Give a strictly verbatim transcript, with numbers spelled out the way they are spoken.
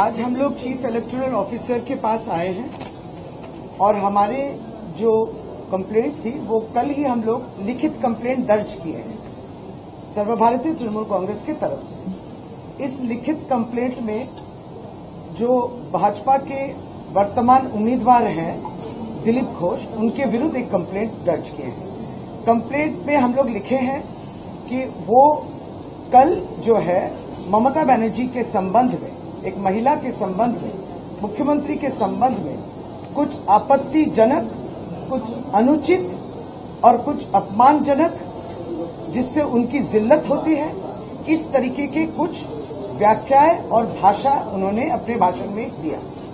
आज हम लोग चीफ इलेक्शनल ऑफिसर के पास आए हैं और हमारे जो कंप्लेंट थी वो कल ही हम लोग लिखित कंप्लेंट दर्ज किए हैं सर्वभारतीय तृणमूल कांग्रेस की तरफ से। इस लिखित कंप्लेंट में जो भाजपा के वर्तमान उम्मीदवार हैं दिलीप घोष, उनके विरुद्ध एक कंप्लेंट दर्ज किए हैं। कंप्लेंट में हम लोग लिखे हैं कि वो कल जो है ममता बैनर्जी के संबंध में, एक महिला के संबंध में, मुख्यमंत्री के संबंध में कुछ आपत्तिजनक, कुछ अनुचित और कुछ अपमानजनक, जिससे उनकी जिल्लत होती है, इस तरीके के कुछ व्याख्याएं और भाषा उन्होंने अपने भाषण में दिया।